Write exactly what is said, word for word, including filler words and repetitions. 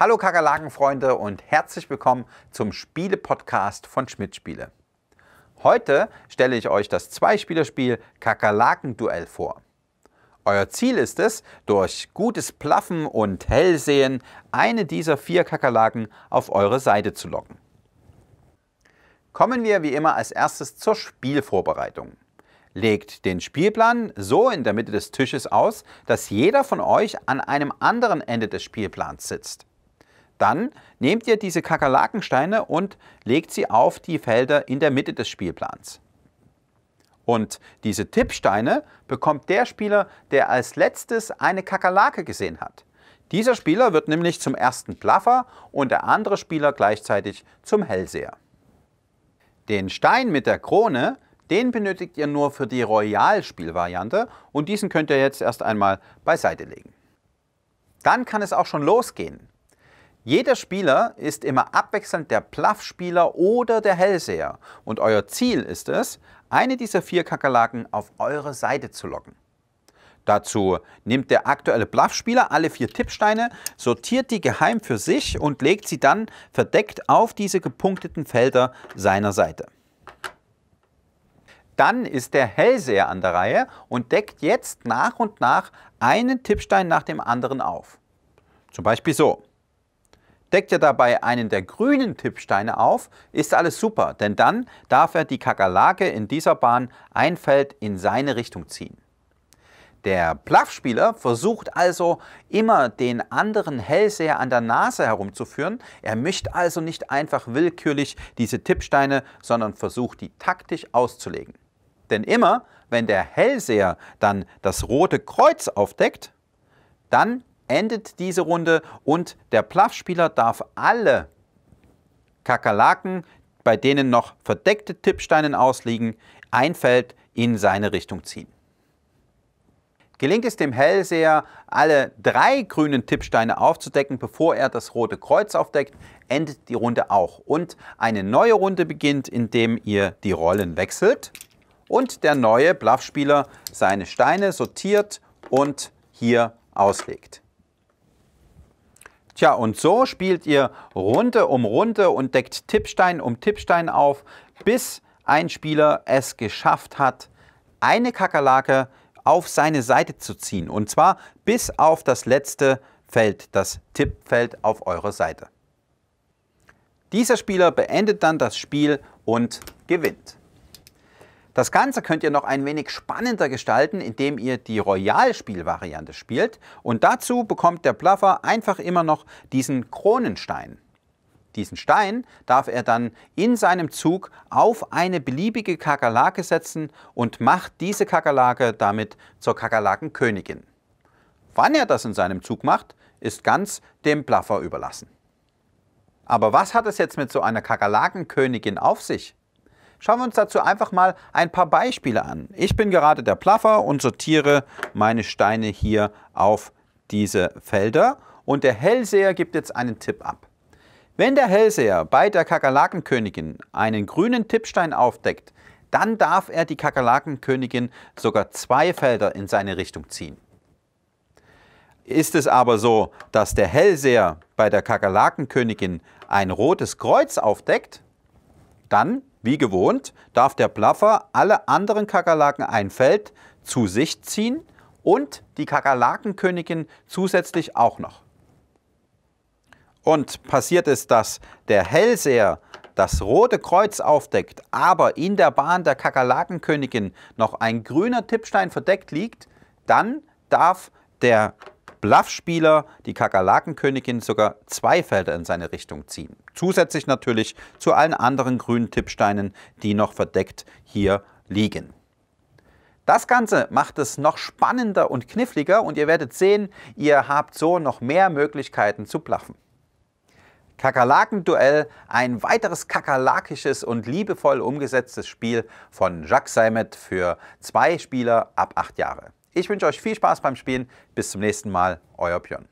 Hallo Kakerlakenfreunde und herzlich willkommen zum Spiele-Podcast von Schmidt Spiele. Heute stelle ich euch das Zwei-Spieler-Spiel Kakerlakenduell vor. Euer Ziel ist es, durch gutes Plaffen und Hellsehen eine dieser vier Kakerlaken auf eure Seite zu locken. Kommen wir wie immer als erstes zur Spielvorbereitung. Legt den Spielplan so in der Mitte des Tisches aus, dass jeder von euch an einem anderen Ende des Spielplans sitzt. Dann nehmt ihr diese Kakerlakensteine und legt sie auf die Felder in der Mitte des Spielplans. Und diese Tippsteine bekommt der Spieler, der als letztes eine Kakerlake gesehen hat. Dieser Spieler wird nämlich zum ersten Bluffer und der andere Spieler gleichzeitig zum Hellseher. Den Stein mit der Krone, den benötigt ihr nur für die Royal-Spielvariante und diesen könnt ihr jetzt erst einmal beiseite legen. Dann kann es auch schon losgehen. Jeder Spieler ist immer abwechselnd der Bluffspieler oder der Hellseher und euer Ziel ist es, eine dieser vier Kakerlaken auf eure Seite zu locken. Dazu nimmt der aktuelle Bluffspieler alle vier Tippsteine, sortiert die geheim für sich und legt sie dann verdeckt auf diese gepunkteten Felder seiner Seite. Dann ist der Hellseher an der Reihe und deckt jetzt nach und nach einen Tippstein nach dem anderen auf. Zum Beispiel so. Deckt er dabei einen der grünen Tippsteine auf, ist alles super, denn dann darf er die Kakerlake in dieser Bahn ein Feld in seine Richtung ziehen. Der Bluffspieler versucht also immer, den anderen Hellseher an der Nase herumzuführen. Er mischt also nicht einfach willkürlich diese Tippsteine, sondern versucht, die taktisch auszulegen. Denn immer, wenn der Hellseher dann das rote Kreuz aufdeckt, dann endet diese Runde und der Bluffspieler darf alle Kakerlaken, bei denen noch verdeckte Tippsteine ausliegen, ein Feld in seine Richtung ziehen. Gelingt es dem Hellseher, alle drei grünen Tippsteine aufzudecken, bevor er das rote Kreuz aufdeckt, endet die Runde auch. Und eine neue Runde beginnt, indem ihr die Rollen wechselt und der neue Bluffspieler seine Steine sortiert und hier auslegt. Tja, und so spielt ihr Runde um Runde und deckt Tippstein um Tippstein auf, bis ein Spieler es geschafft hat, eine Kakerlake auf seine Seite zu ziehen. Und zwar bis auf das letzte Feld, das Tippfeld auf eurer Seite. Dieser Spieler beendet dann das Spiel und gewinnt. Das Ganze könnt ihr noch ein wenig spannender gestalten, indem ihr die Royal-Spielvariante spielt. Und dazu bekommt der Bluffer einfach immer noch diesen Kronenstein. Diesen Stein darf er dann in seinem Zug auf eine beliebige Kakerlake setzen und macht diese Kakerlake damit zur Kakerlakenkönigin. Wann er das in seinem Zug macht, ist ganz dem Bluffer überlassen. Aber was hat es jetzt mit so einer Kakerlakenkönigin auf sich? Schauen wir uns dazu einfach mal ein paar Beispiele an. Ich bin gerade der Bluffer und sortiere meine Steine hier auf diese Felder und der Hellseher gibt jetzt einen Tipp ab. Wenn der Hellseher bei der Kakerlakenkönigin einen grünen Tippstein aufdeckt, dann darf er die Kakerlakenkönigin sogar zwei Felder in seine Richtung ziehen. Ist es aber so, dass der Hellseher bei der Kakerlakenkönigin ein rotes Kreuz aufdeckt, dann, wie gewohnt, darf der Bluffer alle anderen Kakerlaken ein Feld zu sich ziehen und die Kakerlakenkönigin zusätzlich auch noch. Und passiert es, dass der Hellseher das rote Kreuz aufdeckt, aber in der Bahn der Kakerlakenkönigin noch ein grüner Tippstein verdeckt liegt, dann darf der Bluffspieler die Kakerlakenkönigin sogar zwei Felder in seine Richtung ziehen. Zusätzlich natürlich zu allen anderen grünen Tippsteinen, die noch verdeckt hier liegen. Das Ganze macht es noch spannender und kniffliger und ihr werdet sehen, ihr habt so noch mehr Möglichkeiten zu bluffen. Kakerlakenduell, ein weiteres kakerlakisches und liebevoll umgesetztes Spiel von Jacques Zeimet für zwei Spieler ab acht Jahre. Ich wünsche euch viel Spaß beim Spielen. Bis zum nächsten Mal, euer Björn.